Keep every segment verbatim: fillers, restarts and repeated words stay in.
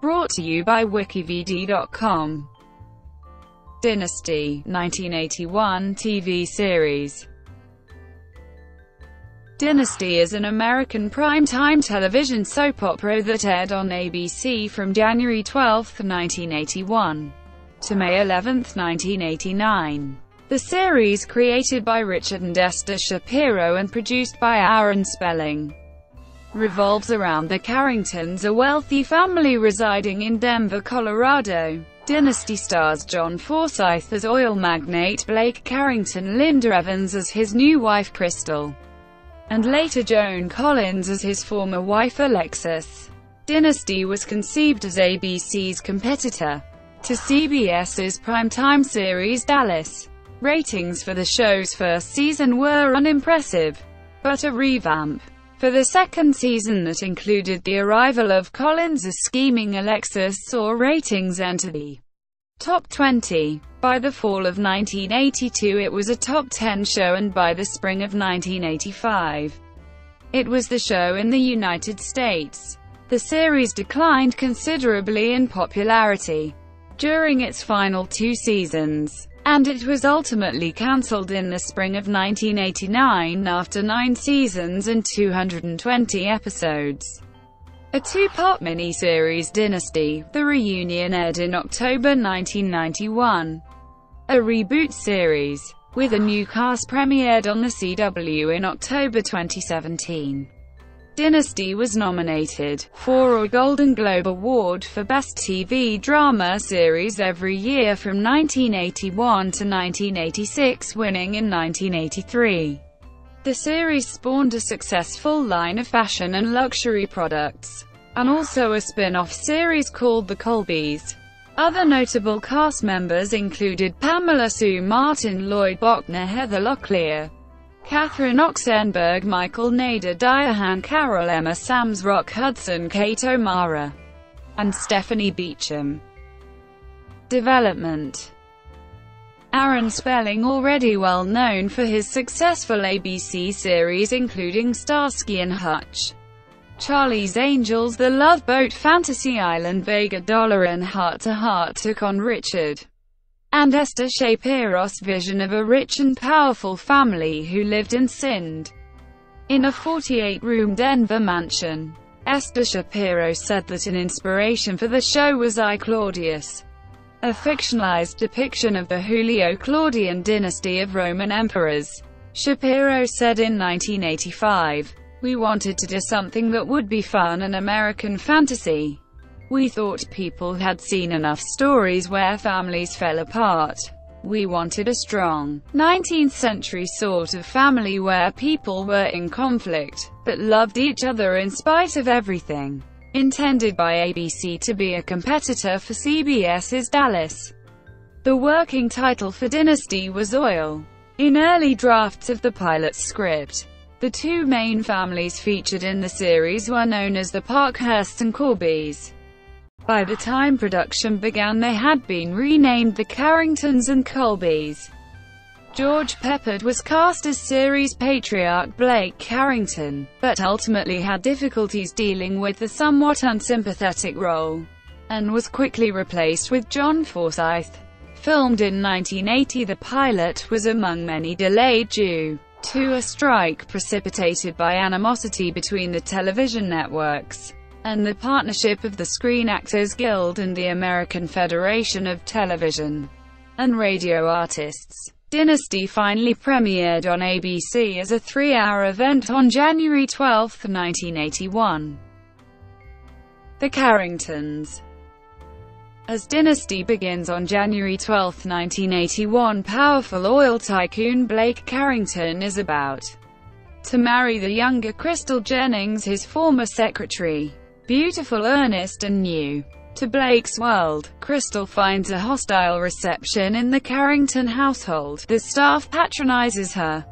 Brought to you by wikivd dot com. Dynasty, nineteen eighty-one T V series. Dynasty is an American primetime television soap opera that aired on A B C from January twelfth, nineteen eighty-one to May eleventh, nineteen eighty-nine. The series, created by Richard and Esther Shapiro and produced by Aaron Spelling, revolves around the Carringtons, a wealthy family residing in Denver, Colorado. Dynasty stars John Forsythe as oil magnate Blake Carrington, Linda Evans as his new wife Crystal, and later Joan Collins as his former wife Alexis. Dynasty was conceived as A B C's competitor to C B S's primetime series Dallas. Ratings for the show's first season were unimpressive, but a revamp for the second season that included the arrival of Collins as scheming Alexis saw ratings enter the top twenty. By the fall of nineteen eighty-two it was a top ten show, and by the spring of nineteen eighty-five it was the show in the United States. The series declined considerably in popularity during its final two seasons, and it was ultimately cancelled in the spring of nineteen eighty-nine after nine seasons and two hundred twenty episodes. A two-part miniseries, Dynasty: The Reunion, aired in October nineteen ninety-one. A reboot series, with a new cast, premiered on the C W in October twenty seventeen. Dynasty was nominated for a Golden Globe Award for Best T V Drama Series every year from nineteen eighty-one to nineteen eighty-six, winning in nineteen eighty-three. The series spawned a successful line of fashion and luxury products, and also a spin-off series called The Colbys. Other notable cast members included Pamela Sue Martin, Lloyd Bochner, Heather Locklear, Catherine Oxenberg, Michael Nader, Diahann Carroll, Emma Samms, Rock Hudson, Kate O'Mara, and Stephanie Beecham. Development. Aaron Spelling, already well known for his successful A B C series including Starsky and Hutch, Charlie's Angels, The Love Boat, Fantasy Island, Vega Dollar, and Heart to Heart, took on Richard and Esther Shapiro's vision of a rich and powerful family who lived and sinned in a forty-eight room Denver mansion. Esther Shapiro said that an inspiration for the show was I, Claudius, a fictionalized depiction of the Julio-Claudian dynasty of Roman emperors. Shapiro said in nineteen eighty-five, "We wanted to do something that would be fun and American fantasy. We thought people had seen enough stories where families fell apart. We wanted a strong, nineteenth century sort of family where people were in conflict, but loved each other in spite of everything." Intended by A B C to be a competitor for C B S's Dallas, the working title for Dynasty was Oil. In early drafts of the pilot script, the two main families featured in the series were known as the Parkhursts and Colbys. By the time production began, they had been renamed the Carringtons and Colbys. George Peppard was cast as series patriarch Blake Carrington, but ultimately had difficulties dealing with the somewhat unsympathetic role, and was quickly replaced with John Forsythe. Filmed in nineteen eighty, the pilot was among many delayed due to a strike precipitated by animosity between the television networks and the partnership of the Screen Actors Guild and the American Federation of Television and Radio Artists. Dynasty finally premiered on A B C as a three-hour event on January twelfth, nineteen eighty-one. The Carringtons. As Dynasty begins on January twelfth, nineteen eighty-one, powerful oil tycoon Blake Carrington is about to marry the younger Crystal Jennings, his former secretary. Beautiful, earnest, and new to Blake's world, Crystal finds a hostile reception in the Carrington household. The staff patronizes her,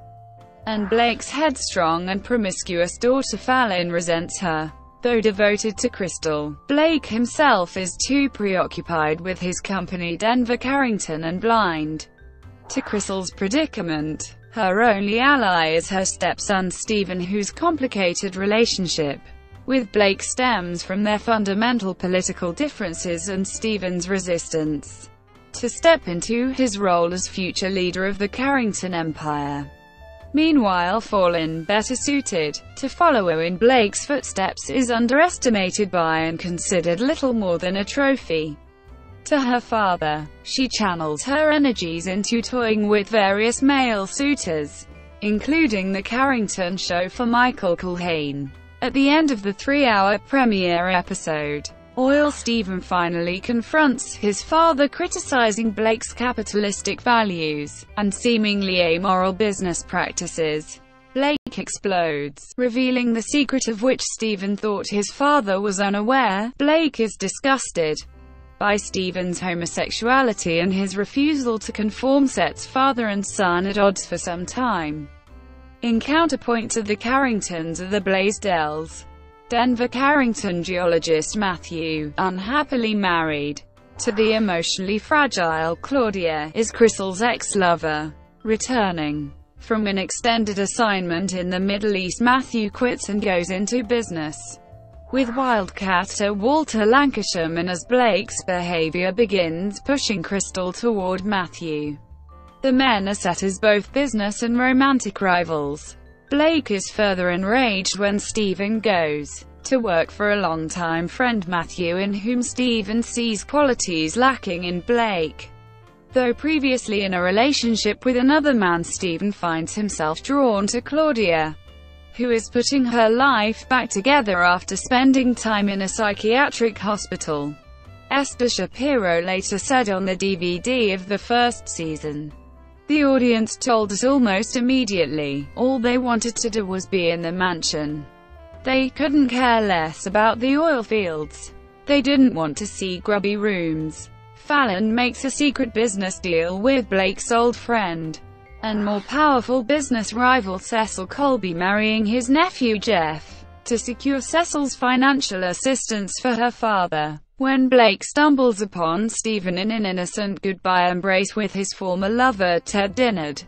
and Blake's headstrong and promiscuous daughter Fallon resents her. Though devoted to Crystal, Blake himself is too preoccupied with his company Denver Carrington and blind to Crystal's predicament. Her only ally is her stepson Stephen, whose complicated relationship with Blake stems from their fundamental political differences and Stephen's resistance to step into his role as future leader of the Carrington Empire. Meanwhile, Fallon, better suited to follow in Blake's footsteps, is underestimated by and considered little more than a trophy to her father. She channels her energies into toying with various male suitors, including the Carrington show for Michael Culhane. At the end of the three-hour premiere episode, Oil Stephen finally confronts his father, criticizing Blake's capitalistic values and seemingly amoral business practices. Blake explodes, revealing the secret of which Stephen thought his father was unaware. Blake is disgusted by Stephen's homosexuality and his refusal to conform. Sets father and son at odds for some time. In counterpoint to the Carringtons are the Blaisdells. Denver Carrington geologist Matthew, unhappily married to the emotionally fragile Claudia, is Crystal's ex-lover. Returning from an extended assignment in the Middle East, Matthew quits and goes into business with wildcatter Walter Lancashire, as Blake's behavior begins pushing Crystal toward Matthew. The men are set as both business and romantic rivals. Blake is further enraged when Stephen goes to work for a longtime friend Matthew, in whom Stephen sees qualities lacking in Blake. Though previously in a relationship with another man, Stephen finds himself drawn to Claudia, who is putting her life back together after spending time in a psychiatric hospital. Esther Shapiro later said on the D V D of the first season, "The audience told us almost immediately, all they wanted to do was be in the mansion. They couldn't care less about the oil fields. They didn't want to see grubby rooms." Fallon makes a secret business deal with Blake's old friend and more powerful business rival Cecil Colby, marrying his nephew Jeff, to secure Cecil's financial assistance for her father. When Blake stumbles upon Stephen in an innocent goodbye embrace with his former lover Ted Dinard,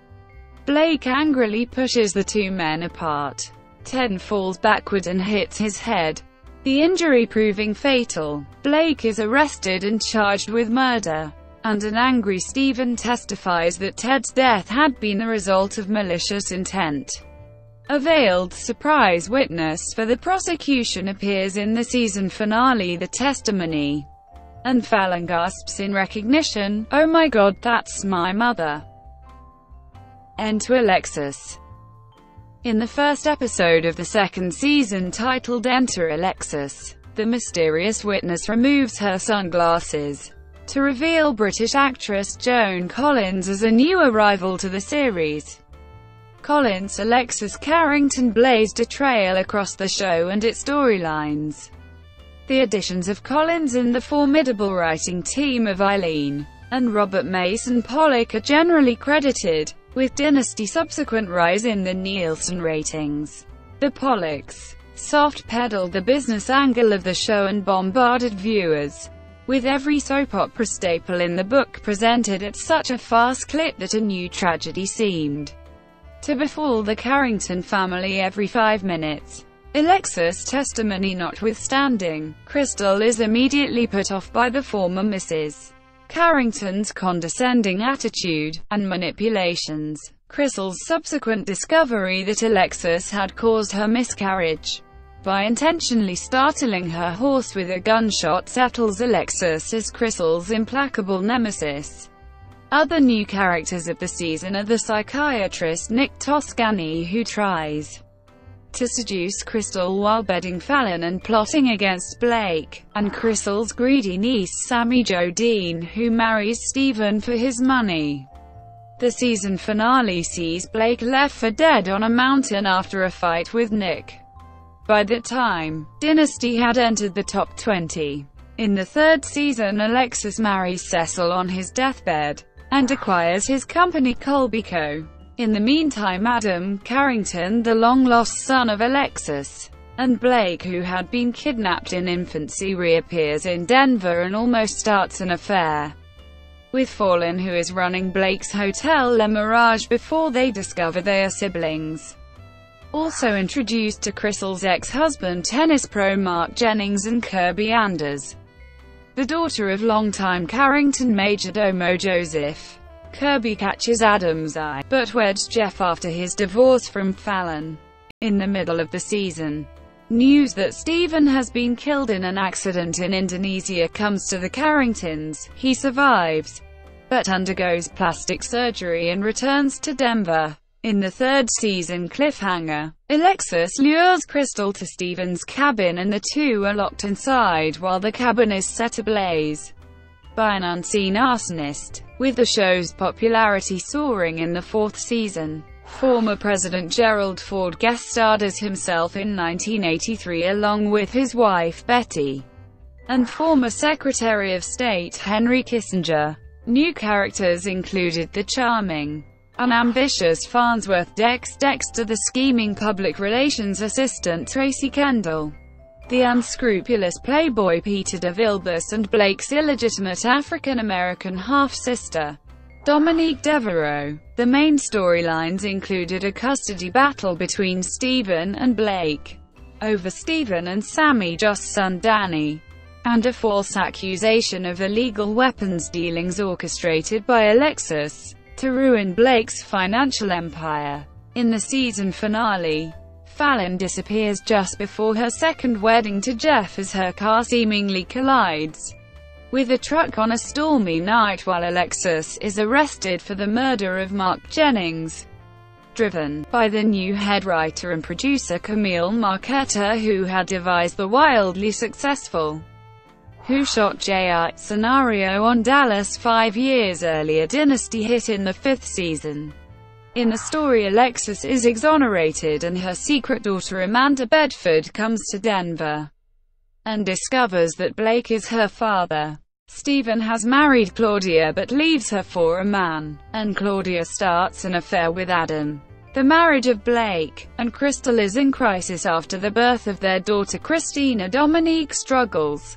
Blake angrily pushes the two men apart. Ted falls backward and hits his head, the injury proving fatal. Blake is arrested and charged with murder, and an angry Stephen testifies that Ted's death had been the result of malicious intent. A veiled surprise witness for the prosecution appears in the season finale, the testimony, and Fallon gasps in recognition, "Oh my God, that's my mother." End to Alexis. In the first episode of the second season, titled Enter Alexis, the mysterious witness removes her sunglasses to reveal British actress Joan Collins as a new arrival to the series. Collins' Alexis Carrington blazed a trail across the show and its storylines. The additions of Collins and the formidable writing team of Eileen and Robert Mason Pollock are generally credited with Dynasty's subsequent rise in the Nielsen ratings. The Pollocks soft-pedaled the business angle of the show and bombarded viewers with every soap opera staple in the book presented at such a fast clip that a new tragedy seemed to befall the Carrington family every five minutes. Alexis' testimony notwithstanding, Crystal is immediately put off by the former Missus Carrington's condescending attitude and manipulations. Crystal's subsequent discovery that Alexis had caused her miscarriage by intentionally startling her horse with a gunshot settles Alexis as Crystal's implacable nemesis. Other new characters of the season are the psychiatrist Nick Toscani, who tries to seduce Crystal while bedding Fallon and plotting against Blake, and Crystal's greedy niece Sammy Jo Dean, who marries Stephen for his money. The season finale sees Blake left for dead on a mountain after a fight with Nick. By that time, Dynasty had entered the top twenty. In the third season, Alexis marries Cecil on his deathbed and acquires his company Colby Co. In the meantime, Adam Carrington, the long-lost son of Alexis and Blake, who had been kidnapped in infancy, reappears in Denver and almost starts an affair with Fallon, who is running Blake's hotel Le Mirage, before they discover they are siblings. Also introduced to Crystal's ex-husband, tennis pro Mark Jennings, and Kirby Anders, the daughter of longtime Carrington majordomo Joseph. Kirby catches Adam's eye, but weds Jeff after his divorce from Fallon. In the middle of the season, news that Stephen has been killed in an accident in Indonesia comes to the Carringtons. He survives, but undergoes plastic surgery and returns to Denver. In the third season cliffhanger, Alexis lures Crystal to Stephen's cabin and the two are locked inside while the cabin is set ablaze by an unseen arsonist. With the show's popularity soaring in the fourth season, former President Gerald Ford guest starred as himself in nineteen eighty-three along with his wife Betty and former Secretary of State Henry Kissinger. New characters included the charming and ambitious Farnsworth Dex Dexter, the scheming public relations assistant Tracy Kendall, the unscrupulous playboy Peter DeVilbiss, and Blake's illegitimate African-American half-sister, Dominique Devereaux. The main storylines included a custody battle between Stephen and Blake over Stephen and Sammy Joss' son Danny, and a false accusation of illegal weapons dealings orchestrated by Alexis to ruin Blake's financial empire. In the season finale, Fallon disappears just before her second wedding to Jeff as her car seemingly collides with a truck on a stormy night while Alexis is arrested for the murder of Mark Jennings, driven by the new head writer and producer Camille Marchetta, who had devised the wildly successful Who Shot J R scenario on Dallas five years earlier. Dynasty hit in the fifth season. In the story, Alexis is exonerated and her secret daughter Amanda Bedford comes to Denver and discovers that Blake is her father. Stephen has married Claudia but leaves her for a man, and Claudia starts an affair with Adam, the marriage of Blake, and Crystal is in crisis after the birth of their daughter Christina. Dominique struggles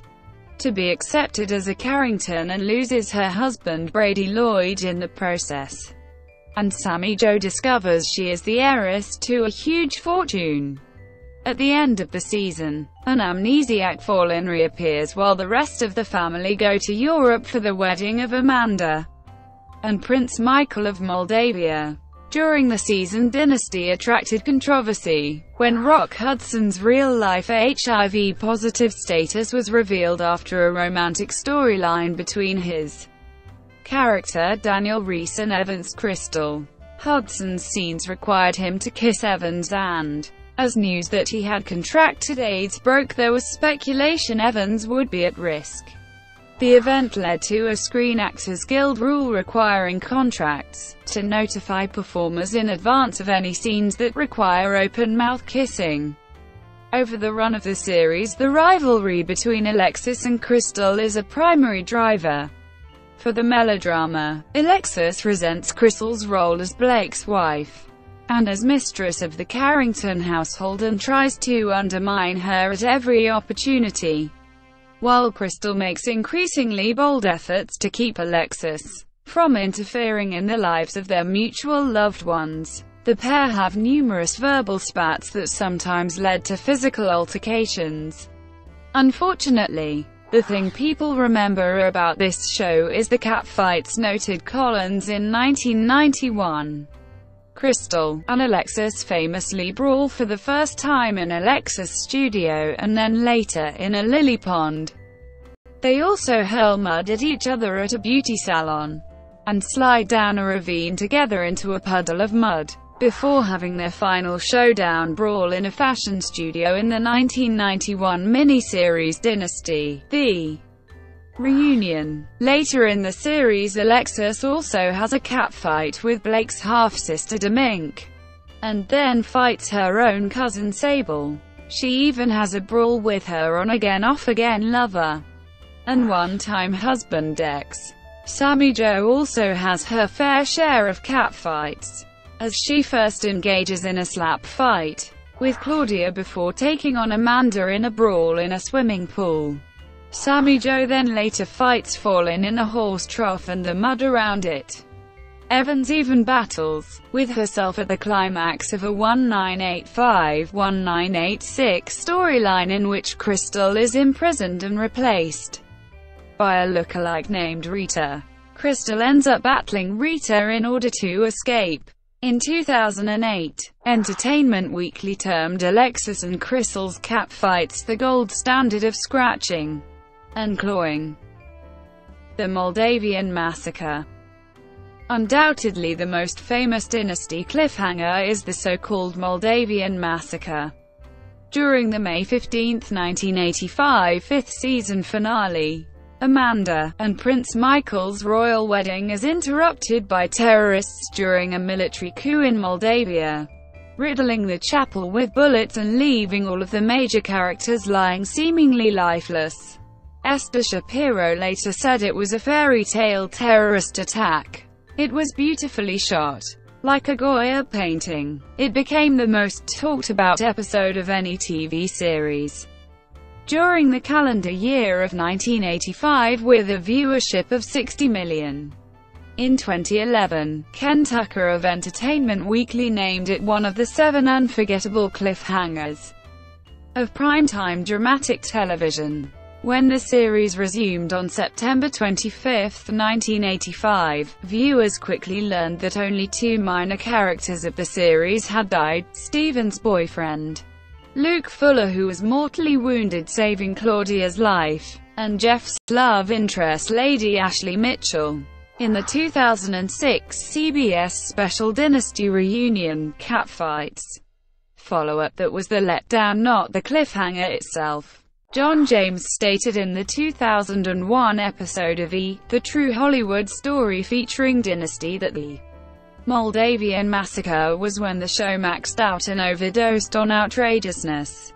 to be accepted as a Carrington and loses her husband Brady Lloyd in the process, and Sammy Joe discovers she is the heiress to a huge fortune. At the end of the season, an amnesiac Fallon reappears while the rest of the family go to Europe for the wedding of Amanda and Prince Michael of Moldavia. During the season, Dynasty attracted controversy when Rock Hudson's real-life H I V-positive status was revealed after a romantic storyline between his character Daniel Reese and Evans Crystal. Hudson's scenes required him to kiss Evans, and as news that he had contracted AIDS broke, there was speculation Evans would be at risk. The event led to a Screen Actors Guild rule requiring contracts to notify performers in advance of any scenes that require open-mouth kissing. Over the run of the series, the rivalry between Alexis and Crystal is a primary driver for the melodrama. Alexis resents Crystal's role as Blake's wife and as mistress of the Carrington household and tries to undermine her at every opportunity, while Crystal makes increasingly bold efforts to keep Alexis from interfering in the lives of their mutual loved ones. The pair have numerous verbal spats that sometimes led to physical altercations. Unfortunately, the thing people remember about this show is the catfights, noted Collins in nineteen ninety-one. Crystal and Alexis famously brawl for the first time in Alexis' studio and then later in a lily pond. They also hurl mud at each other at a beauty salon and slide down a ravine together into a puddle of mud before having their final showdown brawl in a fashion studio in the nineteen ninety-one miniseries Dynasty: The Reunion. Later in the series, Alexis also has a catfight with Blake's half-sister Dominique, and then fights her own cousin Sable. She even has a brawl with her on-again, off-again lover and one-time husband Dex. Sammy Joe also has her fair share of catfights, as she first engages in a slap fight with Claudia before taking on Amanda in a brawl in a swimming pool. Sammy Joe then later fights Fallon in a horse trough and the mud around it. Evans even battles with herself at the climax of a nineteen eighty-five nineteen eighty-six storyline in which Crystal is imprisoned and replaced by a lookalike named Rita. Crystal ends up battling Rita in order to escape. In two thousand eight, Entertainment Weekly termed Alexis and Crystal's catfights the gold standard of scratching and clawing. The Moldavian Massacre. Undoubtedly the most famous Dynasty cliffhanger is the so-called Moldavian Massacre. During the May fifteenth nineteen eighty-five fifth season finale, Amanda and Prince Michael's royal wedding is interrupted by terrorists during a military coup in Moldavia, riddling the chapel with bullets and leaving all of the major characters lying seemingly lifeless. Esther Shapiro later said it was a fairy tale terrorist attack. It was beautifully shot, like a Goya painting. It became the most talked about episode of any T V series during the calendar year of nineteen eighty-five, with a viewership of sixty million. In twenty eleven, Ken Tucker of Entertainment Weekly named it one of the seven unforgettable cliffhangers of primetime dramatic television. When the series resumed on September twenty-fifth nineteen eighty-five, viewers quickly learned that only two minor characters of the series had died: Stephen's boyfriend, Luke Fuller, who was mortally wounded saving Claudia's life, and Jeff's love interest Lady Ashley Mitchell. In the two thousand six C B S special Dynasty Reunion, Catfights follow-up, that was the letdown, not the cliffhanger itself. John James stated in the two thousand one episode of E! The True Hollywood Story featuring Dynasty that the Moldavian Massacre was when the show maxed out and overdosed on outrageousness.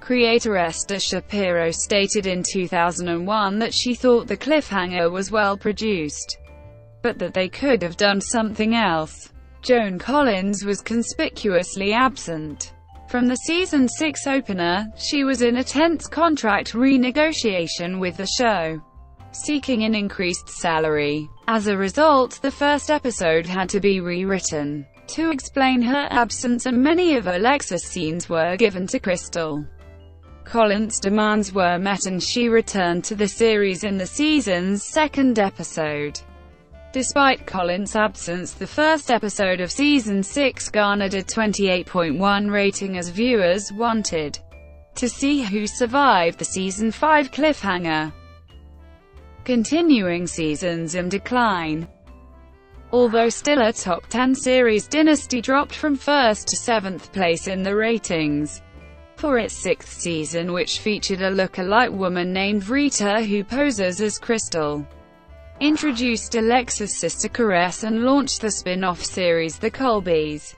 Creator Esther Shapiro stated in two thousand one that she thought the cliffhanger was well produced, but that they could have done something else. Joan Collins was conspicuously absent from the season six opener. She was in a tense contract renegotiation with the show, seeking an increased salary. As a result, the first episode had to be rewritten to explain her absence, and many of Alexis' scenes were given to Crystal. Collins' demands were met and she returned to the series in the season's second episode. Despite Collins' absence, the first episode of season six garnered a twenty-eight point one rating as viewers wanted to see who survived the season five cliffhanger. Continuing seasons in decline. Although still a top ten series, Dynasty dropped from first to seventh place in the ratings for its sixth season, which featured a look-alike woman named Rita who poses as Crystal, introduced Alexis' sister Caress, and launched the spin-off series The Colbys.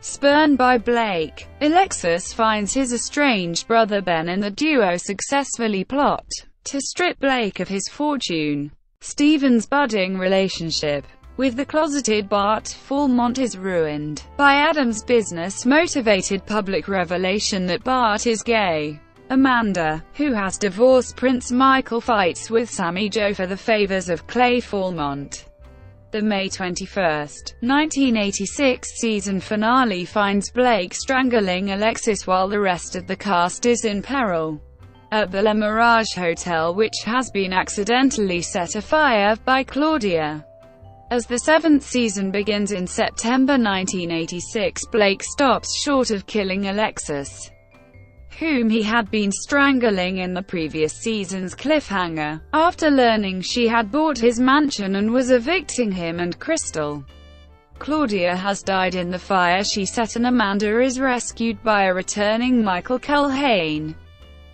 Spurned by Blake, Alexis finds his estranged brother Ben, and the duo successfully plot to strip Blake of his fortune. Stephen's budding relationship with the closeted Bart Falmont is ruined by Adam's business-motivated public revelation that Bart is gay. Amanda, who has divorced Prince Michael, fights with Sammy Joe for the favors of Clay Falmont. The May twenty-first nineteen eighty-six season finale finds Blake strangling Alexis while the rest of the cast is in peril at the Le Mirage Hotel, which has been accidentally set afire by Claudia. As the seventh season begins in September nineteen eighty-six, Blake stops short of killing Alexis, whom he had been strangling in the previous season's cliffhanger, after learning she had bought his mansion and was evicting him and Crystal. Claudia has died in the fire she set, and Amanda is rescued by a returning Michael Culhane,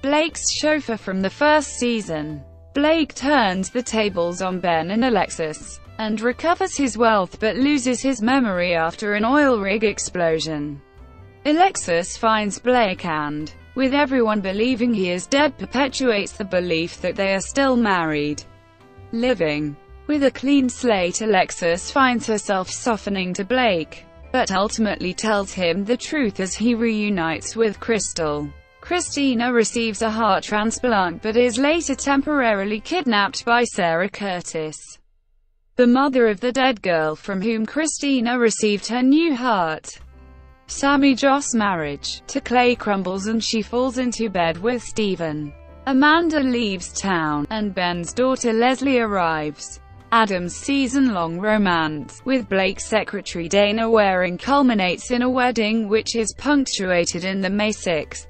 Blake's chauffeur from the first season. Blake turns the tables on Ben and Alexis, and recovers his wealth but loses his memory after an oil rig explosion. Alexis finds Blake and, with everyone believing he is dead, perpetuates the belief that they are still married, living. With a clean slate, Alexis finds herself softening to Blake, but ultimately tells him the truth as he reunites with Crystal. Christina receives a heart transplant but is later temporarily kidnapped by Sarah Curtis, the mother of the dead girl from whom Christina received her new heart. Sammy Joss' marriage to Clay crumbles and she falls into bed with Stephen. Amanda leaves town, and Ben's daughter Leslie arrives. Adam's season-long romance with Blake's secretary Dana Waring culminates in a wedding which is punctuated in the May sixth,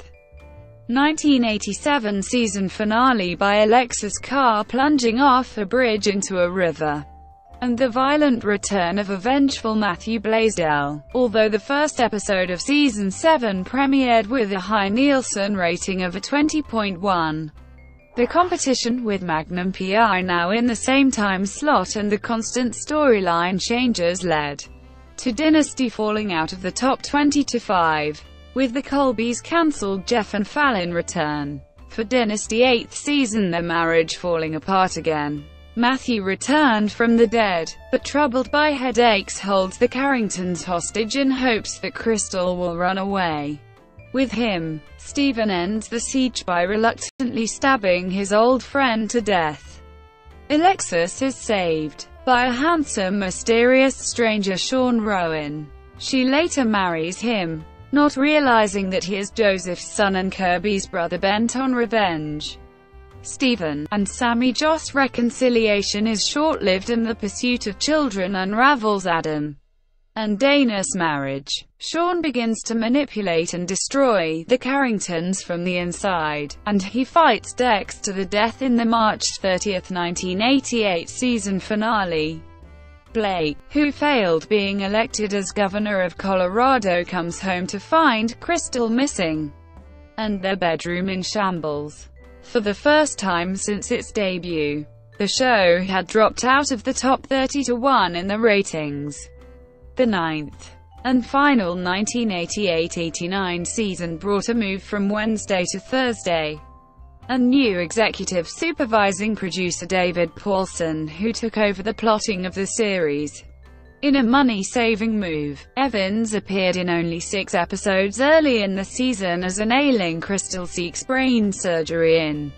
nineteen eighty-seven season finale by Alexa's car plunging off a bridge into a river, and the violent return of a vengeful Matthew Blaisdell. Although the first episode of Season seven premiered with a high Nielsen rating of a twenty point one, the competition with Magnum P I now in the same time slot and the constant storyline changes led to Dynasty falling out of the top twenty to five, with the Colbys cancelled Jeff and Fallon return. For Dynasty eighth season their marriage falling apart again. Matthew returned from the dead, but troubled by headaches holds the Carringtons hostage in hopes that Crystal will run away with him. Stephen ends the siege by reluctantly stabbing his old friend to death. Alexis is saved by a handsome, mysterious stranger, Sean Rowan. She later marries him, not realizing that he is Joseph's son and Kirby's brother bent on revenge. Stephen and Sammy Joss' reconciliation is short-lived and the pursuit of children unravels Adam and Dana's marriage. Sean begins to manipulate and destroy the Carringtons from the inside, and he fights Dex to the death in the March thirtieth, nineteen eighty-eight season finale. Blake, who failed being elected as governor of Colorado, comes home to find Crystal missing and their bedroom in shambles. For the first time since its debut, the show had dropped out of the top thirty to one in the ratings. The ninth and final nineteen eighty-eight eighty-nine season brought a move from Wednesday to Thursday, and new executive supervising producer David Paulson, who took over the plotting of the series. In a money-saving move, Evans appeared in only six episodes early in the season as an ailing Crystal seeks brain surgery in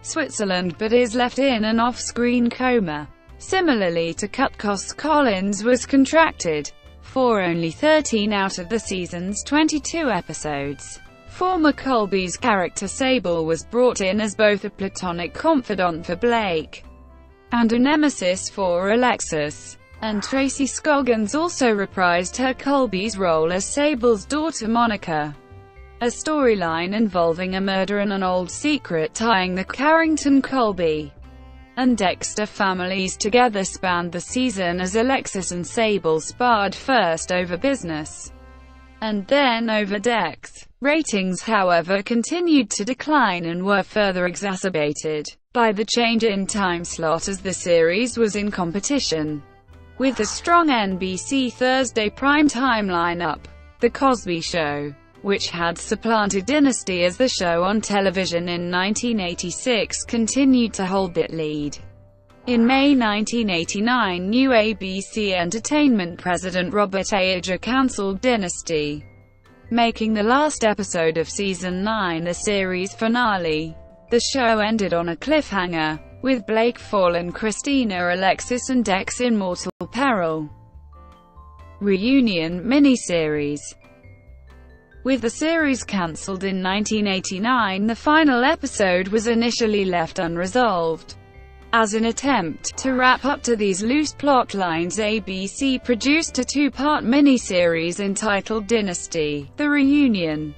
Switzerland but is left in an off-screen coma. Similarly to cut costs, Collins was contracted for only thirteen out of the season's twenty-two episodes. Former Colby's character Sable was brought in as both a platonic confidant for Blake and a nemesis for Alexis, and Tracy Scoggins also reprised her Colby's role as Sable's daughter Monica. A storyline involving a murder and an old secret tying the Carrington, Colby, and Dexter families together spanned the season as Alexis and Sable sparred first over business and then over Dex. Ratings, however, continued to decline and were further exacerbated by the change in time slot as the series was in competition with a strong N B C Thursday primetime lineup. The Cosby Show, which had supplanted Dynasty as the show on television in nineteen eighty-six, continued to hold that lead. In May nineteen eighty-nine, new A B C Entertainment president Robert Ayager cancelled Dynasty, making the last episode of Season nine the series finale. The show ended on a cliffhanger, with Blake, Fallon, Christina, Alexis and Dex in mortal peril. Reunion miniseries. With the series cancelled in nineteen eighty-nine, the final episode was initially left unresolved. As an attempt to wrap up to these loose plot lines, A B C produced a two-part miniseries entitled Dynasty: The Reunion,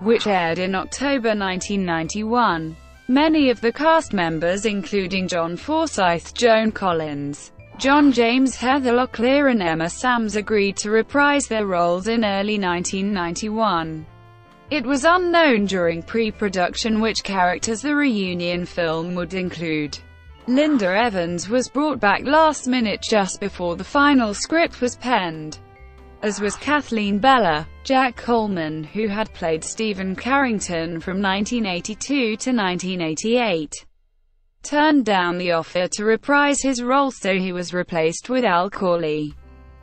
which aired in October nineteen ninety-one. Many of the cast members, including John Forsythe, Joan Collins, John James, Heather Locklear and Emma Samms, agreed to reprise their roles in early nineteen ninety-one. It was unknown during pre-production which characters the reunion film would include. Linda Evans was brought back last minute just before the final script was penned, as was Kathleen Bella. Jack Coleman, who had played Stephen Carrington from nineteen eighty-two to nineteen eighty-eight, turned down the offer to reprise his role, so he was replaced with Al Corley,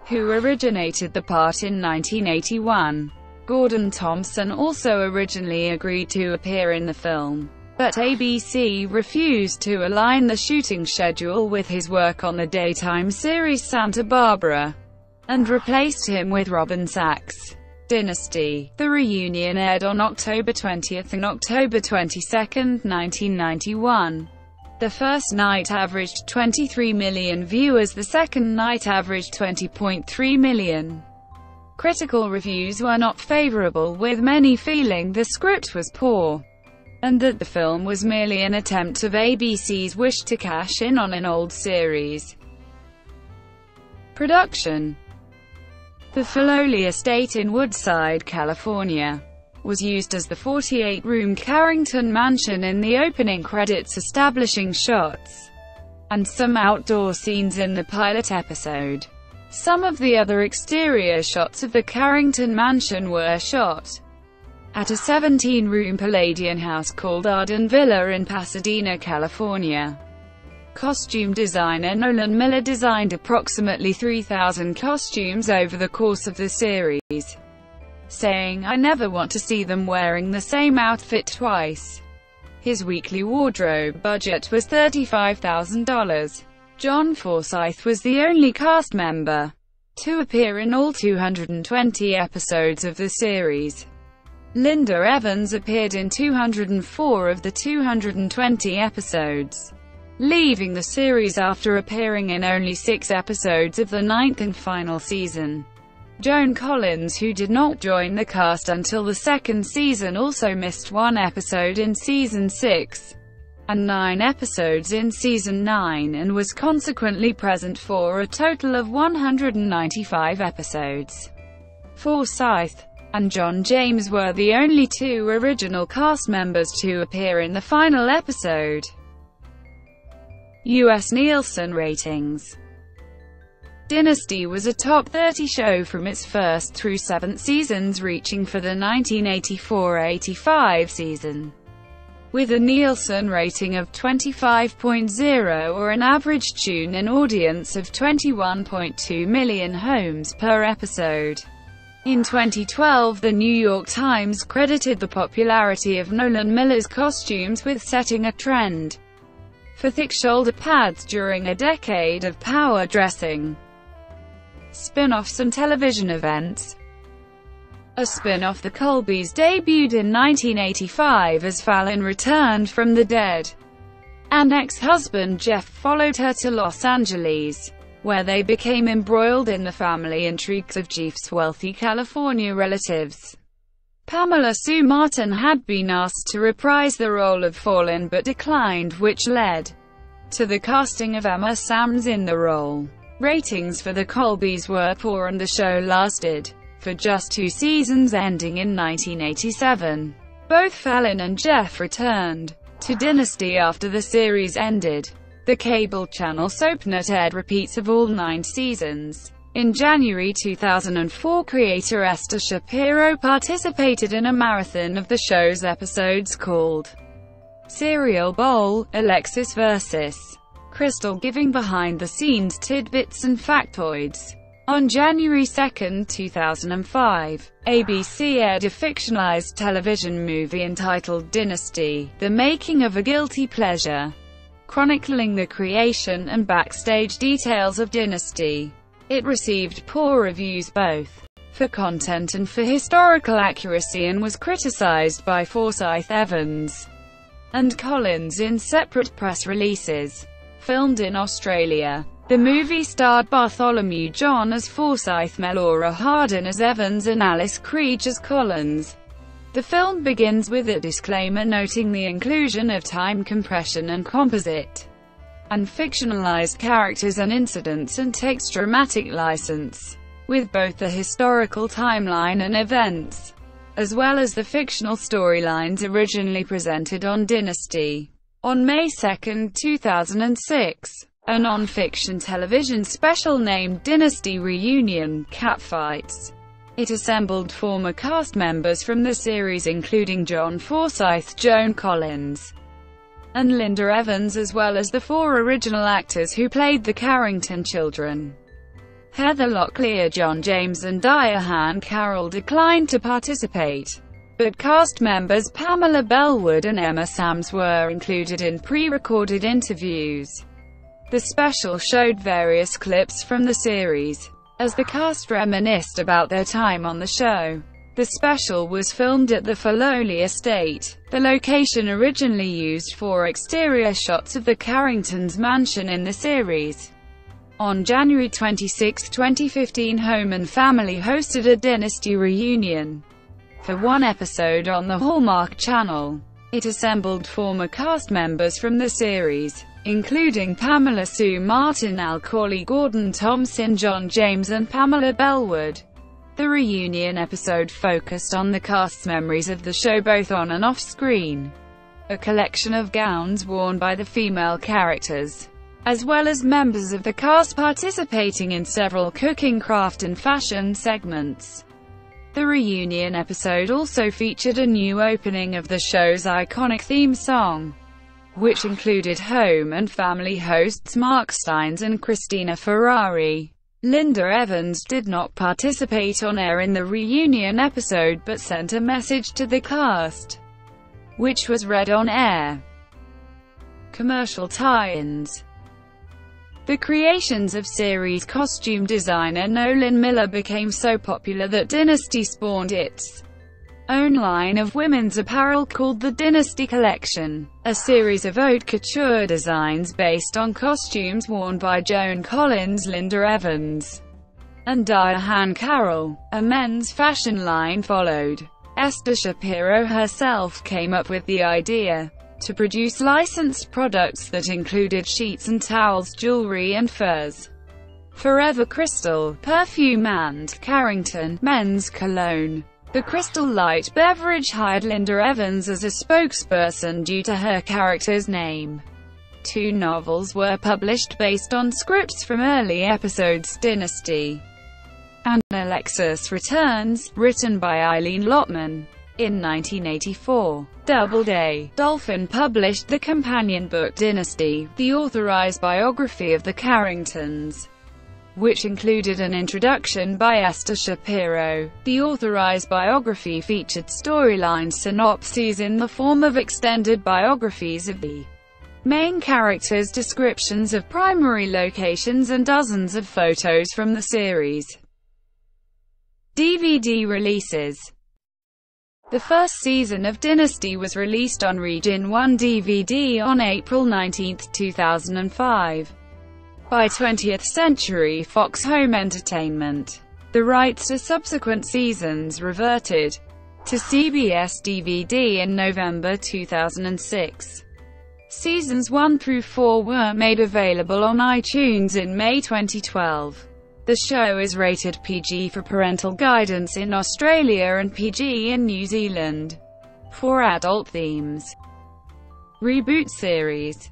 who originated the part in nineteen eighty-one. Gordon Thompson also originally agreed to appear in the film, but A B C refused to align the shooting schedule with his work on the daytime series Santa Barbara, and replaced him with Robin Sachs' Dynasty. The reunion aired on October twentieth and October twenty-second, nineteen ninety-one. The first night averaged twenty-three million viewers, the second night averaged twenty point three million. Critical reviews were not favorable, with many feeling the script was poor, and that the film was merely an attempt of A B C's wish to cash in on an old series production. The Filoli estate in Woodside, California, was used as the forty-eight room Carrington mansion in the opening credits, establishing shots and some outdoor scenes in the pilot episode. Some of the other exterior shots of the Carrington mansion were shot at a seventeen room Palladian house called Arden Villa in Pasadena, California. Costume designer Nolan Miller designed approximately three thousand costumes over the course of the series, saying, "I never want to see them wearing the same outfit twice." His weekly wardrobe budget was thirty-five thousand dollars. John Forsythe was the only cast member to appear in all two hundred twenty episodes of the series. Linda Evans appeared in two hundred four of the two hundred twenty episodes, leaving the series after appearing in only six episodes of the ninth and final season. Joan Collins, who did not join the cast until the second season, also missed one episode in season six, and nine episodes in season nine, and was consequently present for a total of one hundred ninety-five episodes. Forsythe and John James were the only two original cast members to appear in the final episode. U S Nielsen ratings. Dynasty was a top thirty show from its first through seventh seasons, reaching for the nineteen eighty-four eighty-five season with a Nielsen rating of twenty-five point zero, or an average tune-in audience of twenty-one point two million homes per episode. In twenty twelve, The New York Times credited the popularity of Nolan Miller's costumes with setting a trend for thick shoulder pads during a decade of power dressing. Spin-offs and television events. A spin-off, The Colbys, debuted in nineteen eighty-five as Fallon returned from the dead. An ex-husband, Jeff, followed her to Los Angeles, where they became embroiled in the family intrigues of Jeff's wealthy California relatives. Pamela Sue Martin had been asked to reprise the role of Fallon but declined, which led to the casting of Emma Samms in the role. Ratings for The Colbys were poor, and the show lasted for just two seasons, ending in nineteen eighty-seven. Both Fallon and Jeff returned to Dynasty after the series ended. The cable channel SoapNet aired repeats of all nine seasons. In January two thousand four, creator Esther Shapiro participated in a marathon of the show's episodes called Cereal Bowl, Alexis versus. Crystal, giving behind-the-scenes tidbits and factoids. On January second, two thousand five, A B C aired a fictionalized television movie entitled Dynasty, The Making of a Guilty Pleasure, chronicling the creation and backstage details of Dynasty. It received poor reviews both for content and for historical accuracy, and was criticized by Forsythe, Evans and Collins in separate press releases. Filmed in Australia, the movie starred Bartholomew John as Forsythe, Melora Hardin as Evans, and Alice Creech as Collins. The film begins with a disclaimer noting the inclusion of time compression and composite and fictionalized characters and incidents, and takes dramatic license with both the historical timeline and events, as well as the fictional storylines originally presented on Dynasty. On May second, two thousand six, a non-fiction television special named Dynasty Reunion, Catfights, it assembled former cast members from the series, including John Forsythe, Joan Collins, and Linda Evans, as well as the four original actors who played the Carrington children. Heather Locklear, John James and Diahann Carroll declined to participate. But cast members Pamela Bellwood and Emma Samms were included in pre-recorded interviews. The special showed various clips from the series as the cast reminisced about their time on the show. The special was filmed at the Filoli Estate, the location originally used for exterior shots of the Carrington's mansion in the series. On January twenty-sixth, twenty fifteen, Home and Family hosted a dynasty reunion for one episode on the Hallmark Channel. It assembled former cast members from the series, including Pamela Sue Martin, Al Corley, Gordon Thompson, John James and Pamela Bellwood. The reunion episode focused on the cast's memories of the show both on and off screen, a collection of gowns worn by the female characters, as well as members of the cast participating in several cooking, craft and fashion segments. The reunion episode also featured a new opening of the show's iconic theme song, which included Home and Family hosts Mark Steins and Christina Ferrari. Linda Evans did not participate on air in the reunion episode but sent a message to the cast, which was read on air. Commercial tie-ins. The creations of series costume designer Nolan Miller became so popular that Dynasty spawned its own line of women's apparel called the Dynasty Collection, a series of haute couture designs based on costumes worn by Joan Collins, Linda Evans, and Diahann Carroll. A men's fashion line followed. Esther Shapiro herself came up with the idea to produce licensed products that included sheets and towels, jewelry and furs. Forever Crystal, perfume and Carrington men's cologne. The Crystal Light beverage hired Linda Evans as a spokesperson due to her character's name. Two novels were published based on scripts from early episodes, Dynasty and Alexis Returns, written by Eileen Lotman. In nineteen eighty-four, Doubleday, Dolphin published the companion book Dynasty, the authorized biography of the Carringtons, which included an introduction by Esther Shapiro. The authorized biography featured storyline synopses in the form of extended biographies of the main characters, descriptions of primary locations and dozens of photos from the series. D V D releases. The first season of Dynasty was released on Region one D V D on April nineteenth, two thousand five. By twentieth Century Fox Home Entertainment. The rights to subsequent seasons reverted to C B S D V D in November two thousand six. Seasons one through four were made available on iTunes in May twenty twelve. The show is rated P G for parental guidance in Australia and P G in New Zealand for adult themes. Reboot series.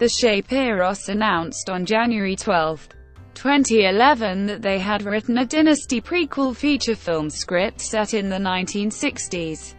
The Shapiros announced on January twelfth, twenty eleven that they had written a Dynasty prequel feature film script set in the nineteen sixties,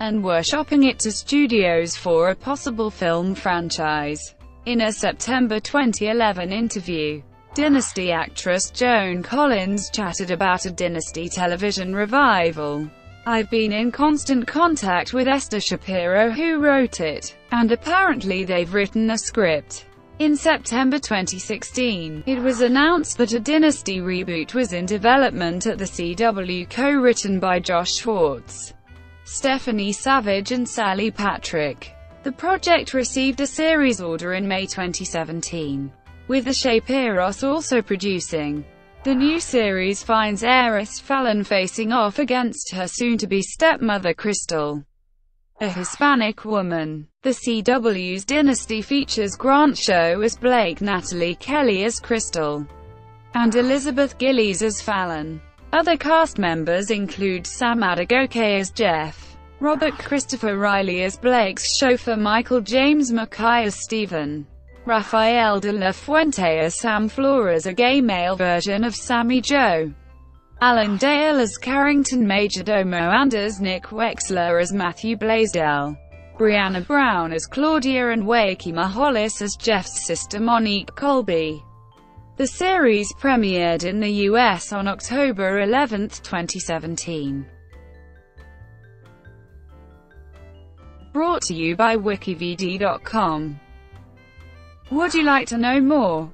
and were shopping it to studios for a possible film franchise. In a September twenty eleven interview, Dynasty actress Joan Collins chatted about a Dynasty television revival. "I've been in constant contact with Esther Shapiro, who wrote it, and apparently they've written a script." In September twenty sixteen, it was announced that a Dynasty reboot was in development at the C W, co-written by Josh Schwartz, Stephanie Savage and Sally Patrick. The project received a series order in May twenty seventeen, with the Shapiros also producing. The new series finds heiress Fallon facing off against her soon-to-be stepmother Crystal, a Hispanic woman. The C W's Dynasty features Grant Show as Blake, Natalie Kelly as Crystal, and Elizabeth Gillies as Fallon. Other cast members include Sam Adagoke as Jeff, Robert Christopher Riley as Blake's chauffeur, Michael James Mackay as Stephen, Rafael de la Fuente as Sam Flores, a gay male version of Sammy Joe, Alan Dale as Carrington Majordomo, and as Nick Wexler as Matthew Blaisdell, Brianna Brown as Claudia, and Waikima Hollis as Jeff's sister Monique Colby. The series premiered in the U S on October eleventh, twenty seventeen. Brought to you by wikivd dot com. Would you like to know more?